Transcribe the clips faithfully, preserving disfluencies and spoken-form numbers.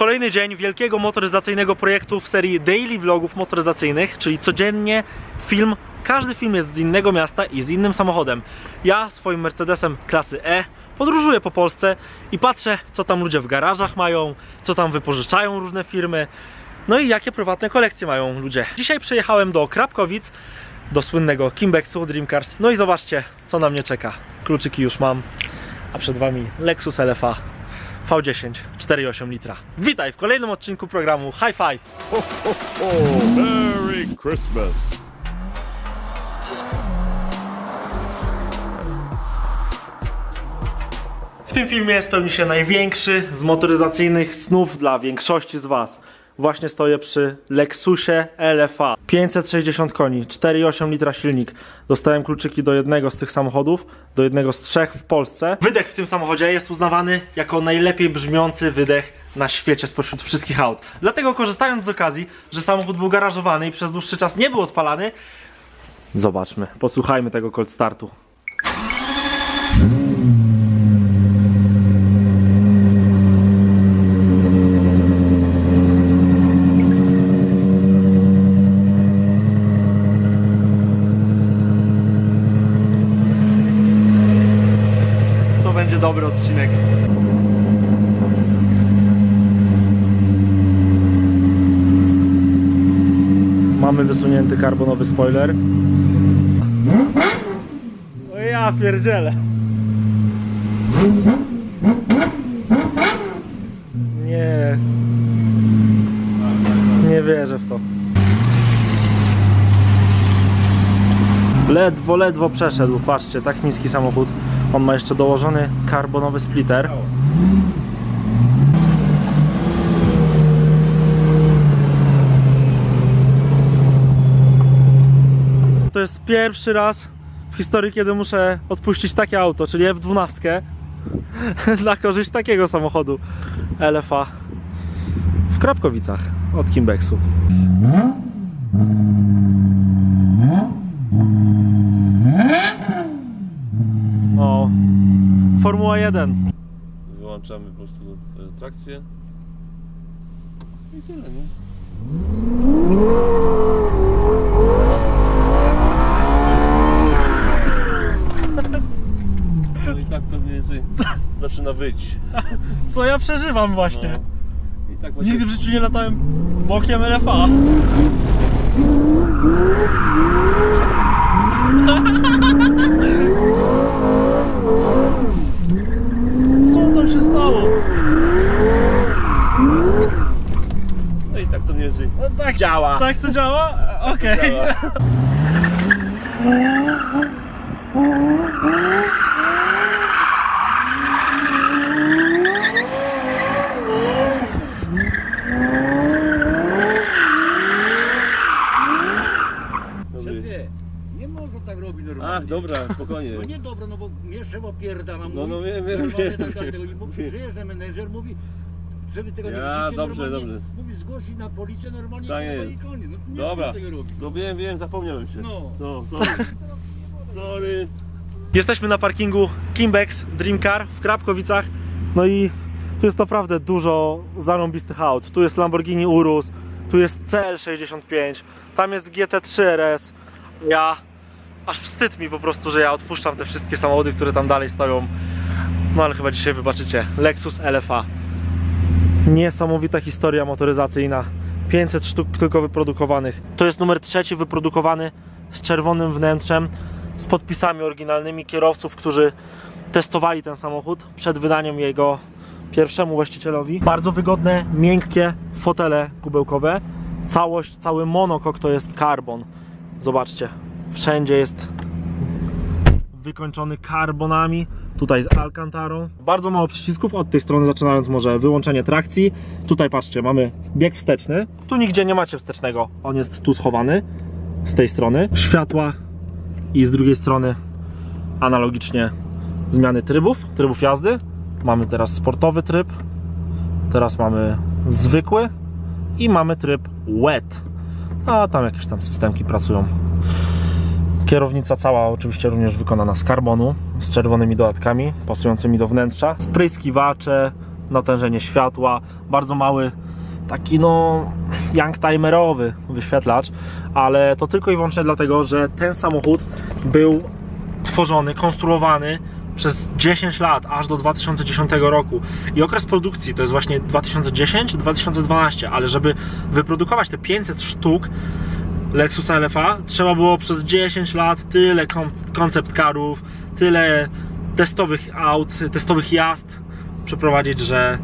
kolejny dzień wielkiego motoryzacyjnego projektu w serii daily vlogów motoryzacyjnych, czyli codziennie film, każdy film jest z innego miasta i z innym samochodem. Ja swoim Mercedesem klasy E podróżuję po Polsce i patrzę, co tam ludzie w garażach mają, co tam wypożyczają różne firmy, no i jakie prywatne kolekcje mają ludzie. Dzisiaj przyjechałem do Krapkowic, do słynnego Kimbexu Dream Cars, no i zobaczcie, co na mnie czeka. Kluczyki już mam, a przed wami Lexus L F A V dziesięć cztery i osiem litra. Witaj w kolejnym odcinku programu Hi pięć. Ho, ho, ho. Merry Christmas. W tym filmie spełni się największy z motoryzacyjnych snów dla większości z was. Właśnie stoję przy Lexusie L F A. pięćset sześćdziesiąt koni, cztery i osiem litra silnik. Dostałem kluczyki do jednego z tych samochodów, do jednego z trzech w Polsce. Wydech w tym samochodzie jest uznawany jako najlepiej brzmiący wydech na świecie spośród wszystkich aut. Dlatego, korzystając z okazji, że samochód był garażowany i przez dłuższy czas nie był odpalany, zobaczmy, posłuchajmy tego cold startu. Dobry odcinek. Mamy wysunięty karbonowy spoiler. O ja pierdzielę. Nie. Nie wierzę w to. Ledwo, ledwo przeszedł. Patrzcie, tak niski samochód. On ma jeszcze dołożony karbonowy splitter. To jest pierwszy raz w historii, kiedy muszę odpuścić takie auto, czyli F dwanaście dla korzyści takiego samochodu L F A w Krapkowicach od Kimbexu. Formuła jeden. Wyłączamy po prostu trakcję. I tyle, nie? No i tak to mniej więcej zaczyna wyjść. Co ja przeżywam właśnie. No. I tak właśnie. Nigdy w życiu nie latałem bokiem L F A. No tak działa. Tak to działa? Okej. Okay. Nie można tak robić normalnie. Ach, dobra, spokojnie. No nie dobra, no bo nie trzeba pierdalam. No, no wiem, wiem, wiem. Tak dalej tego nie mówi. Żyjesz, że menedżer mówi, żeby tego nie ja, dobrze, dobrze. Mówi zgłosić na policję normalnie tak i koniec. No, nie dobra, tego robić. No wiem, wiem, zapomniałem się. No. No, sorry. Sorry. Jesteśmy na parkingu Kimbex Dream Car w Krapkowicach. No i tu jest naprawdę dużo zarąbistych aut. Tu jest Lamborghini Urus, tu jest C L sześćdziesiąt pięć, tam jest G T trzy R S. Ja, aż wstyd mi po prostu, że ja odpuszczam te wszystkie samochody, które tam dalej stoją. No ale chyba dzisiaj wybaczycie. Lexus L F A. Niesamowita historia motoryzacyjna. pięćset sztuk tylko wyprodukowanych. To jest numer trzeci wyprodukowany z czerwonym wnętrzem, z podpisami oryginalnymi kierowców, którzy testowali ten samochód przed wydaniem jego pierwszemu właścicielowi. Bardzo wygodne, miękkie fotele kubełkowe. Całość, cały monokok to jest karbon. Zobaczcie, wszędzie jest wykończony karbonami. Tutaj z alkantarą. Bardzo mało przycisków, od tej strony zaczynając może wyłączenie trakcji. Tutaj patrzcie, mamy bieg wsteczny. Tu nigdzie nie macie wstecznego. On jest tu schowany, z tej strony. Światła i z drugiej strony analogicznie zmiany trybów, trybów jazdy. Mamy teraz sportowy tryb. Teraz mamy zwykły. I mamy tryb wet. A tam jakieś tam systemki pracują. Kierownica cała oczywiście również wykonana z karbonu, z czerwonymi dodatkami pasującymi do wnętrza. Spryskiwacze, natężenie światła, bardzo mały taki no young timerowy wyświetlacz, ale to tylko i wyłącznie dlatego, że ten samochód był tworzony, konstruowany przez dziesięć lat, aż do dwa tysiące dziesiątego roku, i okres produkcji to jest właśnie dwa tysiące dziesiąty do dwa tysiące dwunastego, ale żeby wyprodukować te pięćset sztuk Lexus L F A trzeba było przez dziesięć lat tyle koncept karów, tyle testowych aut, testowych jazd przeprowadzić, że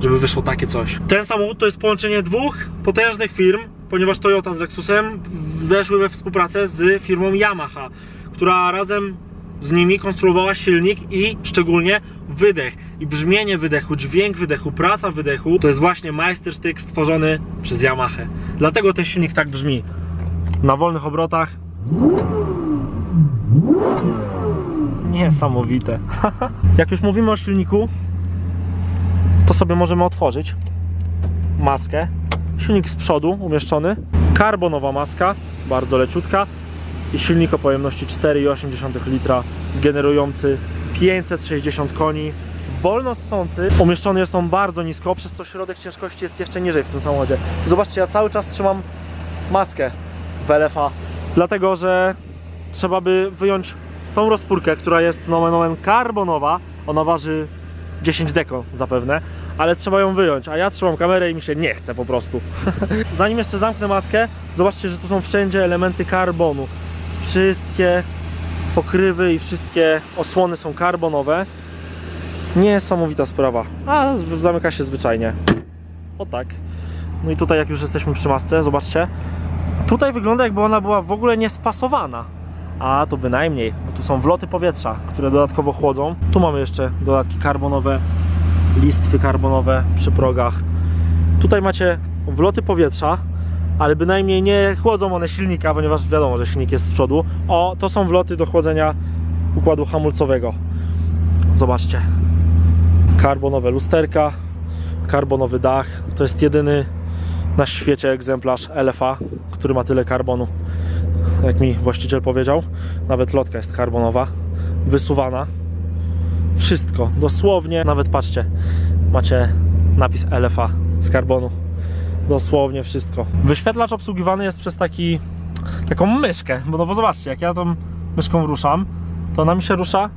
żeby wyszło takie coś. Ten samochód to jest połączenie dwóch potężnych firm, ponieważ Toyota z Lexusem weszły we współpracę z firmą Yamaha, która razem z nimi konstruowała silnik i szczególnie wydech. I brzmienie wydechu, dźwięk wydechu, praca wydechu to jest właśnie majstersztyk stworzony przez Yamahę. Dlatego ten silnik tak brzmi. Na wolnych obrotach. Niesamowite. Jak już mówimy o silniku, to sobie możemy otworzyć maskę. Silnik z przodu umieszczony. Karbonowa maska, bardzo leciutka. I silnik o pojemności cztery przecinek osiem litra, generujący pięćset sześćdziesiąt koni, wolno ssący. Umieszczony jest on bardzo nisko, przez co środek ciężkości jest jeszcze niżej w tym samochodzie. Zobaczcie, ja cały czas trzymam maskę w L F A, dlatego że trzeba by wyjąć tą rozpórkę, która jest nomen omen karbonowa. Ona waży dziesięć deko zapewne, ale trzeba ją wyjąć, a ja trzymam kamerę i mi się nie chce po prostu. Zanim jeszcze zamknę maskę, zobaczcie, że tu są wszędzie elementy karbonu. Wszystkie pokrywy i wszystkie osłony są karbonowe. Niesamowita sprawa. A zamyka się zwyczajnie. O tak. No i tutaj, jak już jesteśmy przy masce, zobaczcie. Tutaj wygląda, jakby ona była w ogóle niespasowana. A to bynajmniej, bo tu są wloty powietrza, które dodatkowo chłodzą. Tu mamy jeszcze dodatki karbonowe, listwy karbonowe przy progach. Tutaj macie wloty powietrza, ale bynajmniej nie chłodzą one silnika, ponieważ wiadomo, że silnik jest z przodu. O, to są wloty do chłodzenia układu hamulcowego. Zobaczcie. Karbonowe lusterka, karbonowy dach. To jest jedyny na świecie egzemplarz L F A, który ma tyle karbonu. Jak mi właściciel powiedział, nawet lotka jest karbonowa, wysuwana. Wszystko, dosłownie, nawet patrzcie, macie napis L F A z karbonu. Dosłownie wszystko. Wyświetlacz obsługiwany jest przez taki, taką myszkę, bo no bo zobaczcie, jak ja tą myszką ruszam, to ona mi się rusza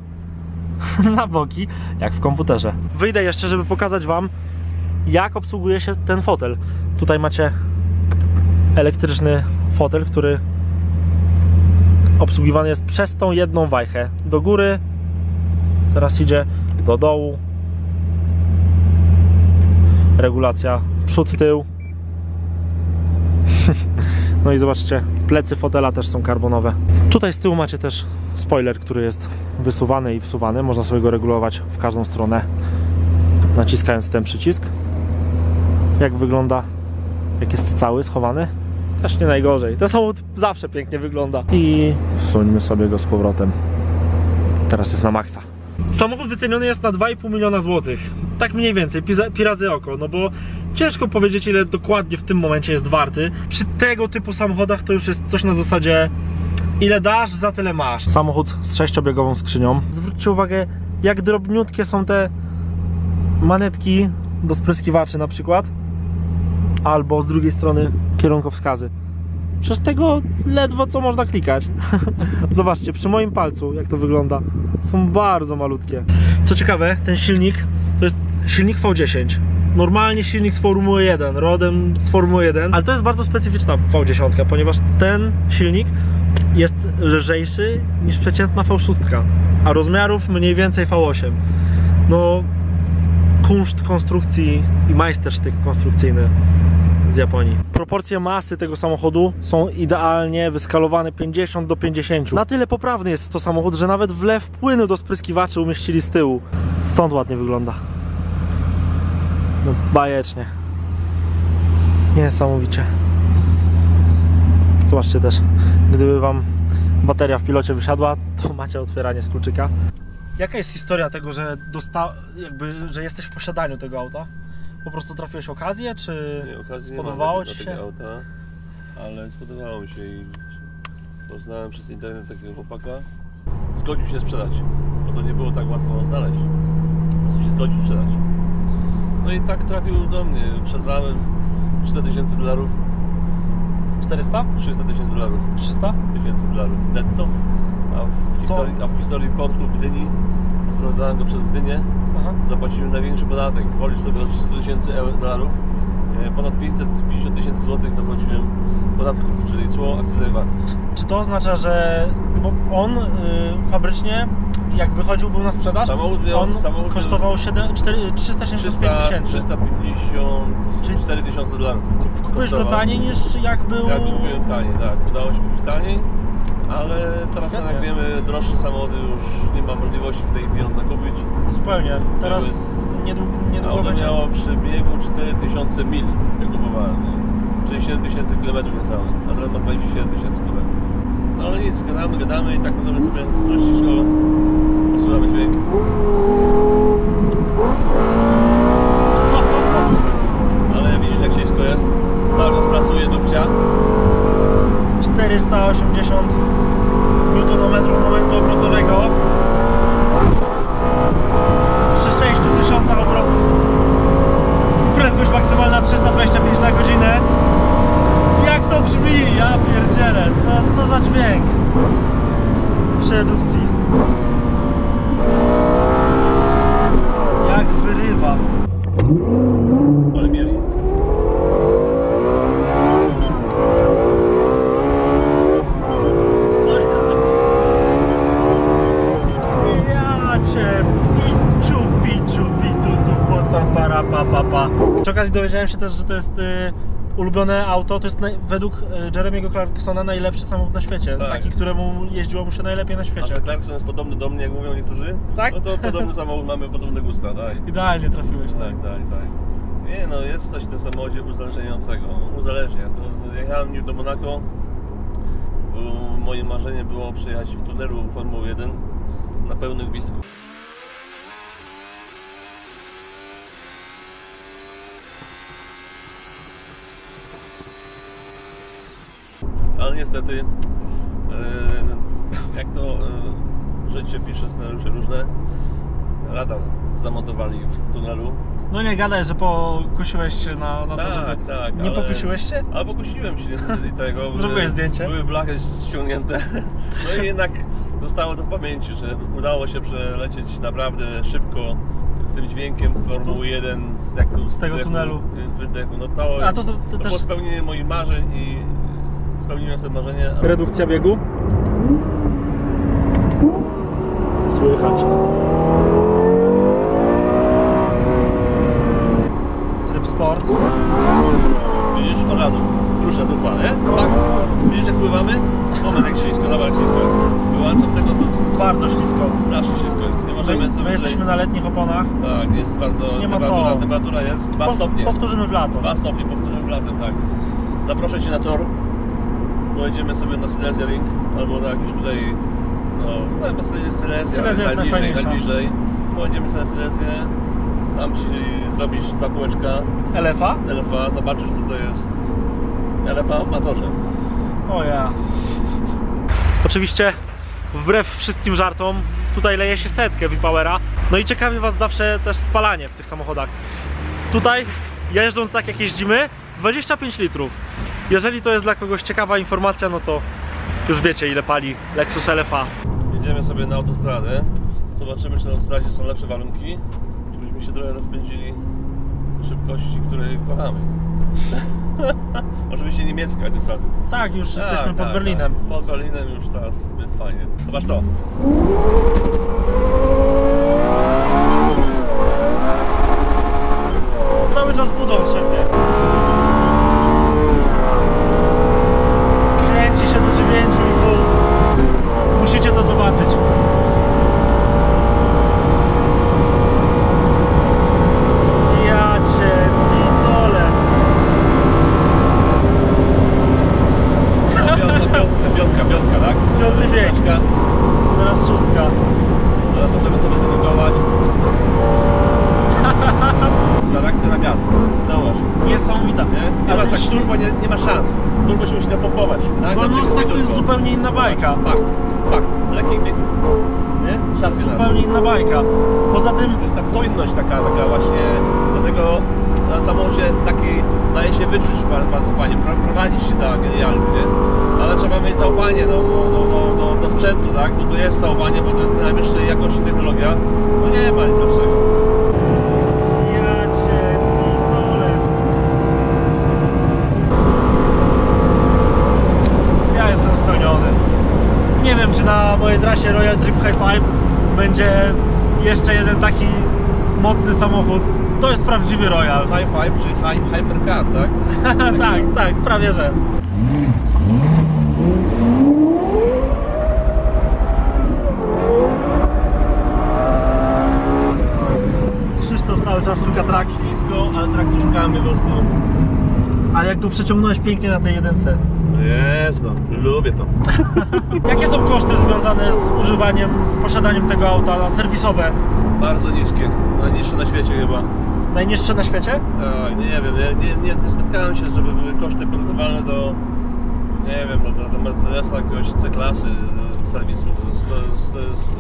na boki, jak w komputerze. Wyjdę jeszcze, żeby pokazać wam, jak obsługuje się ten fotel. Tutaj macie elektryczny fotel, który obsługiwany jest przez tą jedną wajchę. Do góry, teraz idzie do dołu. Regulacja przód, tył. No i zobaczcie, plecy fotela też są karbonowe. Tutaj z tyłu macie też spoiler, który jest wysuwany i wsuwany. Można sobie go regulować w każdą stronę, naciskając ten przycisk. Jak wygląda, jak jest cały, schowany? Też nie najgorzej. Ten samochód zawsze pięknie wygląda. I wsuńmy sobie go z powrotem. Teraz jest na maksa. Samochód wyceniony jest na dwa i pół miliona złotych. Tak mniej więcej, pi, pi razy oko, no bo ciężko powiedzieć, ile dokładnie w tym momencie jest warty. Przy tego typu samochodach to już jest coś na zasadzie, ile dasz, za tyle masz. Samochód z sześciobiegową skrzynią. Zwróćcie uwagę, jak drobniutkie są te manetki do spryskiwaczy na przykład, albo z drugiej strony kierunkowskazy. Przez tego ledwo co można klikać. Zobaczcie, przy moim palcu jak to wygląda. Są bardzo malutkie. Co ciekawe, ten silnik to jest silnik V dziesięć. Normalnie silnik z Formuły jeden, rodem z Formuły jeden, ale to jest bardzo specyficzna V dziesięć, ponieważ ten silnik jest lżejszy niż przeciętna V sześć, a rozmiarów mniej więcej V osiem. No, kunszt konstrukcji i majstersztyk konstrukcyjny z Japonii. Proporcje masy tego samochodu są idealnie wyskalowane pięćdziesiąt do pięćdziesięciu. Na tyle poprawny jest to samochód, że nawet wlew płynu do spryskiwaczy umieścili z tyłu. Stąd ładnie wygląda. No bajecznie. Niesamowicie. Zobaczcie też, gdyby wam bateria w pilocie wysiadła, to macie otwieranie z kluczyka. Jaka jest historia tego, że, dosta... jakby, że jesteś w posiadaniu tego auta? Po prostu trafiłeś okazję, czy nie, okazji spodobało nie ci się? Tego auta, ale spodobało mi się i poznałem przez internet takiego chłopaka. Zgodził się sprzedać, bo to nie było tak łatwo znaleźć. Po prostu się zgodził sprzedać. No i tak trafił do mnie, przeznałem cztery tysiące dolarów. czterysta? trzysta tysięcy dolarów. trzysta tysięcy dolarów netto. A w, historii, a w historii portu w Gdyni, sprowadzałem go przez Gdynię, aha, zapłaciłem największy podatek. Wolisz sobie od trzystu tysięcy dolarów, ponad pięćset pięćdziesiąt tysięcy złotych zapłaciłem podatków, czyli cło, akcyza i V A T. Czy to oznacza, że bo on yy, fabrycznie, jak wychodził, był na sprzedaż, samochód miał, on samochód kosztował trzysta siedemdziesiąt pięć tysięcy. trzysta pięćdziesiąt cztery tysiące dolarów. Kupiłeś go taniej niż jak był... Jak kupiłem taniej, tak. Udało się kupić taniej, ale teraz, jak wiemy, droższe samochody już nie ma możliwości w tej pieniądze kupić. Zupełnie. Teraz niedługo, niedługo auto będzie... miało przebiegu cztery tysiące mil, jak kupowałem, nie? Czyli siedem tysięcy kilometrów niecałe, a teraz ma dwadzieścia siedem tysięcy kilometrów. No ale nic, gadamy, gadamy i tak możemy sobie zwrócić go. Posłuchamy dźwięk. Ale widzisz, jak ciężko jest. Cały czas pracuje dupcia. czterysta osiemdziesiąt newtonometrów momentu obrotowego przy sześciu tysiącach obrotów. Prędkość maksymalna trzysta dwadzieścia pięć na godzinę. Jak to brzmi? Ja pierdzielę. To co za dźwięk przy redukcji. Jak wyrywa. Ale mieli. Przy okazji dowiedziałem się też, że to jest y, ulubione auto, to jest naj, według Jeremy'ego Clarksona najlepszy samochód na świecie, tak. Taki, któremu jeździło mu się najlepiej na świecie. A że Clarkson jest podobny do mnie, jak mówią niektórzy, tak? No to podobny samochód, mamy podobne gusta, tak? Idealnie trafiłeś, tak, tak, tak, tak. Nie no, jest coś w tym samochodzie uzależniającego, uzależnia. Jechałem nim do Monako, moje marzenie było przejechać w tunelu Formuły jeden na pełnym gwizdku. Ale niestety, yy, jak to yy, życie pisze, scenariusze różne, radar zamontowali w tunelu. No nie gadaj, że pokusiłeś się na, na tak, to, żeby... Tak, nie ale, pokusiłeś się? Ale pokusiłem się niestety tego. Zrobiłeś zdjęcie? Były blachy ściągnięte. No i jednak zostało to w pamięci, że udało się przelecieć naprawdę szybko z tym dźwiękiem Formuły jeden z, jak tu, z tego wydechu, tunelu. Wydechu. No to, A to, to, to też... było spełnienie moich marzeń i spełniłem sobie marzenie. Redukcja biegu. Słychać. Tryb sport. Widzisz, od razu rusza dupa, nie? Tak. Widzisz, jak pływamy? Moment, jak ślisko, na ślisko. Wyłączam tego, to jest bardzo ślisko. Strasznie ślisko jest. Nie możemy sobie... My jesteśmy na letnich oponach. Tak, jest bardzo... Nie ma co. Temperatura jest dwa stopnie. Powtórzymy w lato. dwa stopnie, powtórzymy w lato, tak. Zaproszę Cię na tor. Pojedziemy sobie na Silesia Link, albo na jakieś tutaj, no, no chyba Silesia, jest najbliżej, najbliżej. Pojedziemy sobie na Silesię, tam Ci zrobić dwa kółeczka. L F A? L F A, zobaczysz, co to jest L F A w motorze. O ja. Oczywiście, wbrew wszystkim żartom, tutaj leje się setkę V-Powera. No i ciekawi Was zawsze też spalanie w tych samochodach. Tutaj, jeżdżąc tak jak jeździmy, dwadzieścia pięć litrów. Jeżeli to jest dla kogoś ciekawa informacja, no to już wiecie, ile pali Lexus L F A. Jedziemy sobie na autostradę. Zobaczymy, czy na autostradzie są lepsze warunki. Żebyśmy się trochę rozpędzili szybkości, której kochamy. Oczywiście niemieckie autostrady. Tak, już tak, jesteśmy tak, pod Berlinem. Tak. Pod Berlinem już teraz jest fajnie. Zobacz to. Cały czas budą się mnie. Musicie to zobaczyć. Ja cię pitole. Na piątce, piątka, piątka, tak? Piąty dźwięk. Teraz szóstka. Ale możemy sobie zredukować. Reakcja na gaz. Załóż. Niesamowita. Nie, nie ma tak, turbo nie, nie ma szans. Turbo się musi napompować. Wolnostek to jest zupełnie inna bajka. Tak. Tak, lekki, nie? nie? Szarpie zupełnie nas. Inna bajka. Poza tym jest ta płynność taka, taka właśnie, dlatego na samochodzie takiej daje się wyczuć bardzo fajnie, prowadzić się tak genialnie, nie? Ale trzeba mieć zaufanie do, do, do, do, do sprzętu, tak? Bo tu jest zaufanie, bo to jest najwyższej jakości technologia, no nie ma nic lepszego. Nie wiem, czy na mojej trasie Royal Trip Hi pięć będzie jeszcze jeden taki mocny samochód. To jest prawdziwy Royal. Hi pięć czy hi, Hypercar, tak? Tak, tak, prawie że. Krzysztof cały czas szuka trakcji, ale trakcji szukamy po prostu. Ale jak tu przeciągnąłeś pięknie na tej jedynce. Jest, no, lubię to. Jakie są koszty związane z używaniem, z posiadaniem tego auta na serwisowe? Bardzo niskie, najniższe na świecie chyba. Najniższe na świecie? Tak, nie wiem, nie, nie, nie, nie spotkałem się, żeby były koszty porównywalne do, nie wiem, do, do Mercedesa, jakiegoś C-klasy serwisu.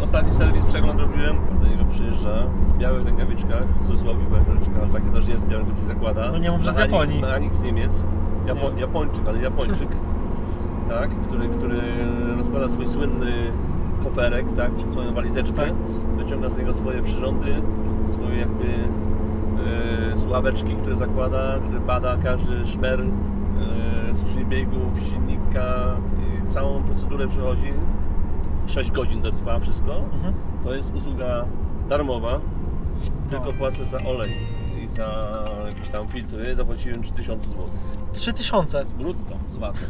Ostatni serwis, przegląd robiłem, do niego przyjeżdża w białych rękawiczkach, w cudzysłowie białych rękawiczkach, ale takie też jest, białe rękawiczki zakłada. No nie mów, że z Japonii. Na Anik z Niemiec. Japo Japończyk, ale Japończyk, tak, który, który rozkłada swój słynny koferek, tak, czy swoją walizeczkę, wyciąga z niego swoje przyrządy, swoje jakby e, sławeczki, które zakłada, które bada każdy szmer, e, skrzyni biegów, silnika, e, całą procedurę przechodzi, sześć godzin to trwa wszystko, mhm. To jest usługa darmowa, tylko płacę za olej i za jakieś tam filtry, zapłaciłem trzy tysiące złotych. trzy tysiące? Z brutto, z watem.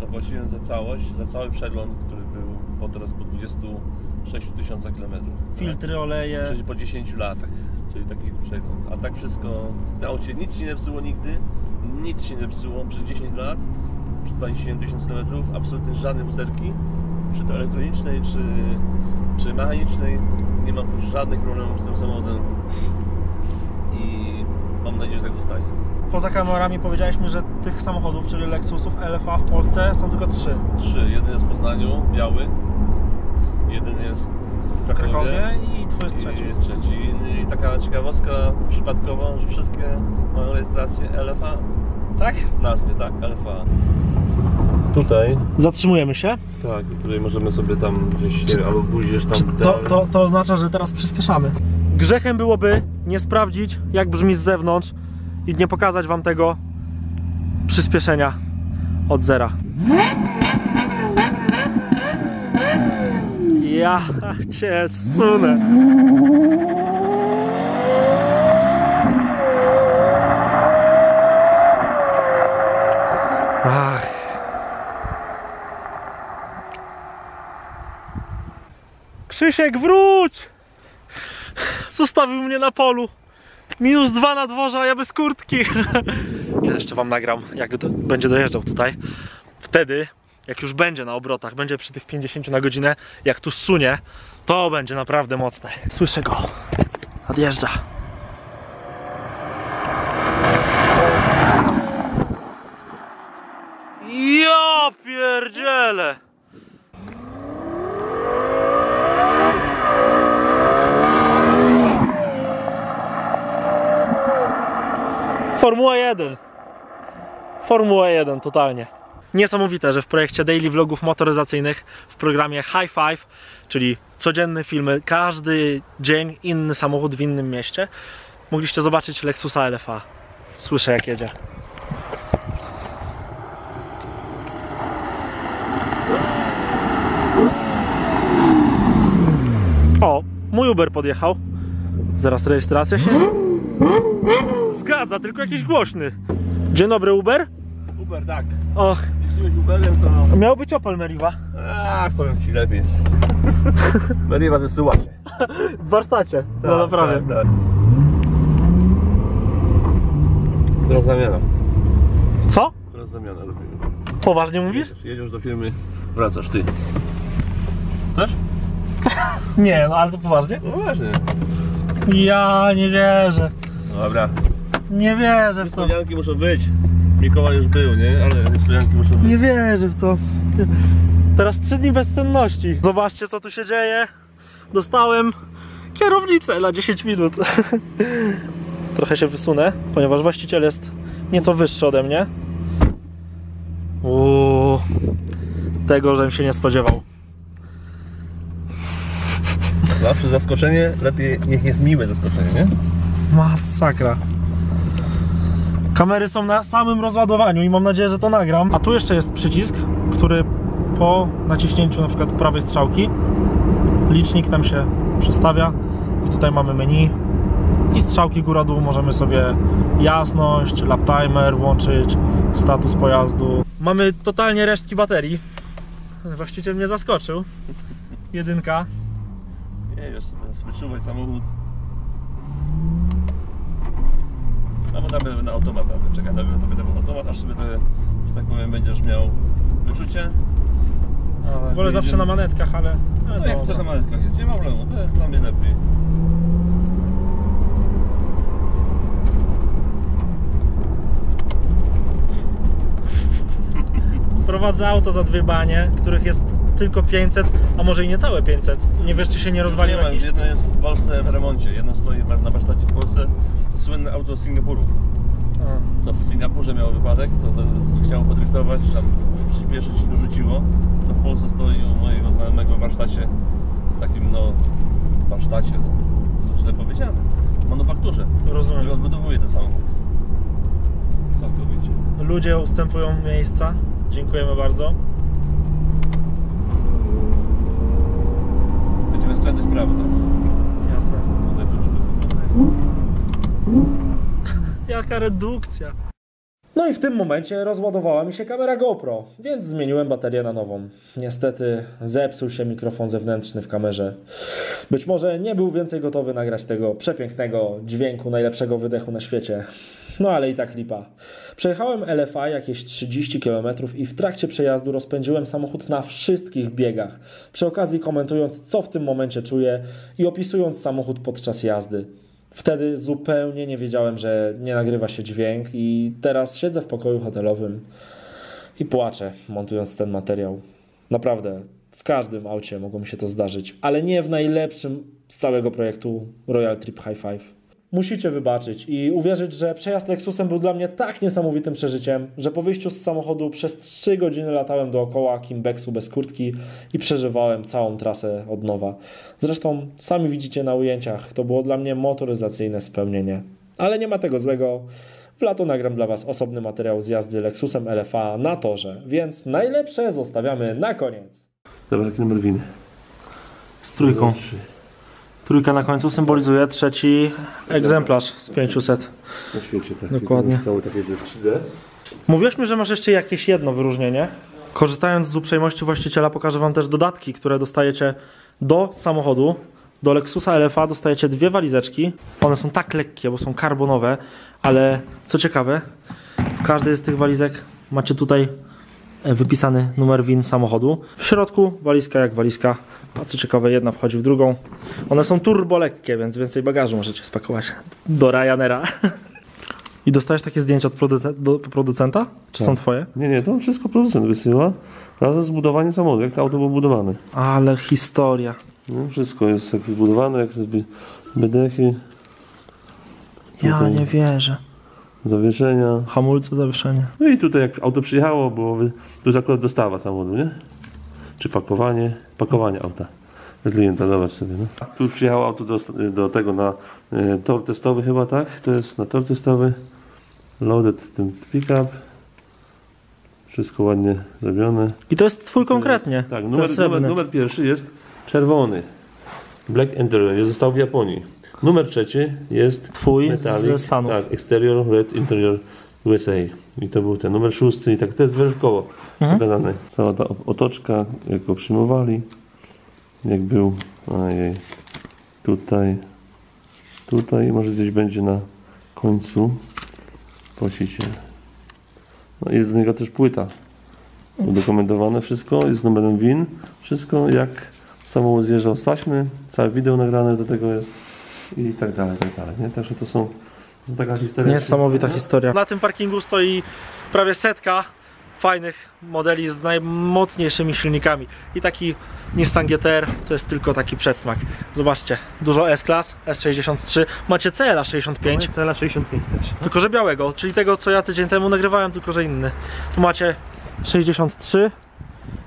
Zapłaciłem za całość, za cały przegląd, który był po teraz po dwudziestu sześciu tysiącach kilometrów. Filtry, tak? Oleje. Czyli po dziesięciu latach, czyli taki przegląd. A tak wszystko w aucie nic się nie psuło nigdy, nic się nie psuło przez dziesięć lat, przez dwadzieścia tysięcy kilometrów, absolutnie żadnej usterki, czy to elektronicznej, czy, czy mechanicznej. Nie ma tu żadnych problemów z tym samochodem i mam nadzieję, że tak zostanie. Poza kamerami powiedzieliśmy, że tych samochodów, czyli Lexusów L F A w Polsce są tylko trzy. Trzy. Jeden jest w Poznaniu, biały. Jeden jest w Krakowie, w Krakowie i twój jest trzeci. I, jest trzeci. I taka ciekawostka przypadkowa, że wszystkie mają rejestrację L F A. Tak? W nazwie, tak, L F A. Tutaj. Zatrzymujemy się. Tak, tutaj możemy sobie tam gdzieś, czy, albo buziesz tam. To, to, to oznacza, że teraz przyspieszamy. Grzechem byłoby nie sprawdzić, jak brzmi z zewnątrz i nie pokazać wam tego przyspieszenia od zera. Ja cię sunę. Ach. Krzysiek, wróć! Zostawił mnie na polu. Minus dwa na dworze, a ja bez kurtki. Ja jeszcze wam nagram, jak do, będzie dojeżdżał tutaj. Wtedy, jak już będzie na obrotach, będzie przy tych pięćdziesięciu na godzinę, jak tu sunie, to będzie naprawdę mocne. Słyszę go. Odjeżdża. Ja pierdzielę! Formuła jeden. Formuła jeden, totalnie. Niesamowite, że w projekcie daily vlogów motoryzacyjnych w programie Hi pięć, czyli codzienne filmy, każdy dzień inny samochód w innym mieście, mogliście zobaczyć Lexusa L F A. Słyszę, jak jedzie. O, mój Uber podjechał. Zaraz rejestracja się... Zgadza, tylko jakiś głośny. Dzień dobry, Uber? Uber, tak. Och. Jeździłeś Uberem, to... Miał być Opel Meriva. Ach, powiem ci, lepiej jest. Meriva zepsuła się. W warsztacie, tak, no naprawdę. Tak, tak. Która zamiana. Co? Która zamiana robimy. Poważnie mówisz? Jedziesz, jedziesz do firmy, wracasz ty. Chcesz? Nie, no ale to poważnie? No właśnie. Ja nie wierzę. Dobra. Nie wierzę w to. Niespodzianki muszą być. Mikołaj już był, nie? Ale niespodzianki muszą być. Nie wierzę w to. Teraz trzy dni bezsenności. Zobaczcie, co tu się dzieje. dostałem kierownicę na dziesięć minut. Trochę się wysunę, ponieważ właściciel jest nieco wyższy ode mnie. Uuu, tego żem się nie spodziewał. Zawsze zaskoczenie, lepiej niech jest miłe zaskoczenie, nie? Masakra. Kamery są na samym rozładowaniu i mam nadzieję, że to nagram. A tu jeszcze jest przycisk, który po naciśnięciu na przykład prawej strzałki licznik nam się przestawia i tutaj mamy menu i strzałki góra-dół, możemy sobie jasność, lap timer włączyć, status pojazdu. Mamy totalnie resztki baterii. Właściciel mnie zaskoczył. Jedynka. Jedziesz sobie, wyczuwaj samochód. No bo tam będę na automat, czekaj, tam będę na automat, aż sobie, te, że tak powiem, będziesz miał wyczucie. Ale wolę zawsze na manetkach, ale... No to no, jak chcesz na manetkach jeździć, nie ma problemu, to jest dla mnie lepiej. Prowadzę auto za dwie banie, których jest tylko pięćset, a może i niecałe pięćset. Nie wiesz, czy się nie rozwali. Nie ma, jakiś... jedno jest w Polsce w remoncie, jedno stoi na warsztacie w Polsce. Słynne auto z Singapuru. A. Co w Singapurze miało wypadek, to, to, to chciało podryktować, tam przyspieszyć i dorzuciło. To w Polsce stoi u mojego znajomego w warsztacie, z takim no warsztacie, co źle powiedziane, w manufakturze. Rozumiem. Który odbudowuje ten samochód. Całkowicie. Ludzie ustępują miejsca. Dziękujemy bardzo. Będziemy skręcać prawo teraz. Jasne. Tutaj, tutaj, tutaj. Jaka redukcja. No i w tym momencie rozładowała mi się kamera GoPro, więc zmieniłem baterię na nową. Niestety zepsuł się mikrofon zewnętrzny w kamerze. Być może nie był więcej gotowy nagrać tego przepięknego dźwięku, najlepszego wydechu na świecie. No ale i tak lipa. Przejechałem L F A jakieś trzydzieści kilometrów i w trakcie przejazdu rozpędziłem samochód na wszystkich biegach, przy okazji komentując, co w tym momencie czuję i opisując samochód podczas jazdy. Wtedy zupełnie nie wiedziałem, że nie nagrywa się dźwięk i teraz siedzę w pokoju hotelowym i płaczę, montując ten materiał. Naprawdę, w każdym aucie mogło mi się to zdarzyć, ale nie w najlepszym z całego projektu Royal Trip Hi pięć. Musicie wybaczyć i uwierzyć, że przejazd Lexusem był dla mnie tak niesamowitym przeżyciem, że po wyjściu z samochodu przez trzy godziny latałem dookoła Kimbexu bez kurtki i przeżywałem całą trasę od nowa. Zresztą sami widzicie na ujęciach, to było dla mnie motoryzacyjne spełnienie. Ale nie ma tego złego, w lato nagram dla Was osobny materiał z jazdy Lexusem L F A na torze, więc najlepsze zostawiamy na koniec. Dobra, jaki numer winy? Z trójką. Trójka na końcu symbolizuje trzeci egzemplarz z pięciuset. Na świecie, tak. Dokładnie. Mówiłeś mi, że masz jeszcze jakieś jedno wyróżnienie. Korzystając z uprzejmości właściciela pokażę Wam też dodatki, które dostajecie do samochodu. Do Lexusa L F A dostajecie dwie walizeczki. One są tak lekkie, bo są karbonowe, ale co ciekawe, w każdej z tych walizek macie tutaj wypisany numer W I N samochodu. W środku walizka jak walizka. A co ciekawe, jedna wchodzi w drugą. One są turbo lekkie, więc więcej bagażu możecie spakować do Ryanaira. I dostajesz takie zdjęcia od producenta? Czy tak. Są twoje? Nie, nie, to wszystko producent wysyła. Razem z budowaniem samochodu, jak to auto było budowane. Ale historia. No, wszystko jest jak zbudowane, jak sobie bedechy. Ja nie wierzę. Zawieszenia. Hamulce, zawieszenia. No i tutaj jak auto przyjechało, było wy... tu jest akurat dostawa samochodu, nie? Czy pakowanie, pakowanie auta klienta, zobacz sobie, no. Tu przyjechało auto do, do tego na y, tor testowy chyba, tak? To jest na tor testowy. Loaded ten pick-up. Wszystko ładnie zrobione. I to jest twój konkretnie. Jest, tak, numer, numer, numer pierwszy jest czerwony. Black Interior, został w Japonii. Numer trzeci jest twój metalik, ze Stanów. Tak, Exterior Red Interior U S A. I to był ten numer szósty i tak to jest wyżkowo pokazane. Cała ta otoczka, jak go przyjmowali, jak był, ajej, tutaj, tutaj, może gdzieś będzie na końcu, posicie. No i jest z niego też płyta, udokumentowane wszystko, jest z numerem W I N, wszystko jak samochód zjeżdżał z taśmy, całe wideo nagrane do tego jest i tak dalej, tak dalej, nie? Także to są... Taka historia. Niesamowita historia. Na tym parkingu stoi prawie setka fajnych modeli z najmocniejszymi silnikami. I taki Nissan G T R to jest tylko taki przedsmak. Zobaczcie, dużo S-Klas, S sześćdziesiąt trzy, macie C L A sześćdziesiąt pięć. Mamy C L A sześćdziesiąt pięć też. Tylko że białego, czyli tego co ja tydzień temu nagrywałem, tylko że inny. Tu macie sześćdziesiąt trzy,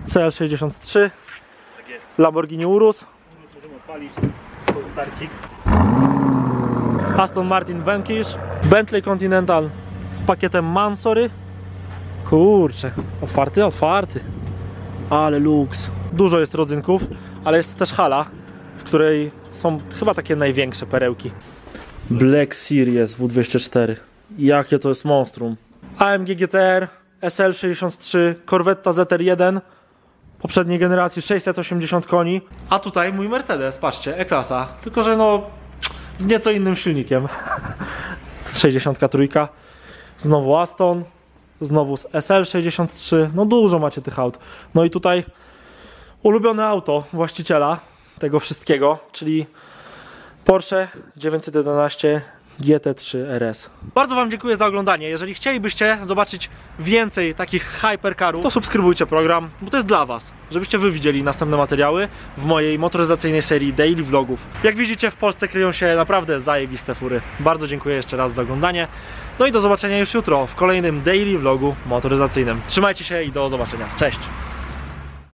C L sześćdziesiąt trzy, tak jest. Lamborghini Urus. Możemy odpalić starcik. Aston Martin Vanquish, Bentley Continental z pakietem Mansory. Kurczę, otwarty, otwarty. Ale luks. Dużo jest rodzynków, ale jest też hala, w której są chyba takie największe perełki. Black Series W dwieście cztery. Jakie to jest monstrum. A M G G T R, S L sześćdziesiąt trzy, Corvetta Z R jeden. Poprzedniej generacji sześćset osiemdziesiąt koni. A tutaj mój Mercedes, patrzcie, E-klasa. Tylko że no z nieco innym silnikiem. sześćdziesiąt trzy. Znowu Aston. Znowu z S L sześćdziesiąt trzy, no dużo macie tych aut. No i tutaj ulubione auto właściciela tego wszystkiego, czyli Porsche dziewięćset jedenaście G T trzy R S. Bardzo Wam dziękuję za oglądanie. Jeżeli chcielibyście zobaczyć więcej takich hypercarów, to subskrybujcie program, bo to jest dla Was, żebyście Wy widzieli następne materiały w mojej motoryzacyjnej serii daily vlogów. Jak widzicie, w Polsce kryją się naprawdę zajebiste fury. Bardzo dziękuję jeszcze raz za oglądanie. No i do zobaczenia już jutro w kolejnym daily vlogu motoryzacyjnym. Trzymajcie się i do zobaczenia. Cześć!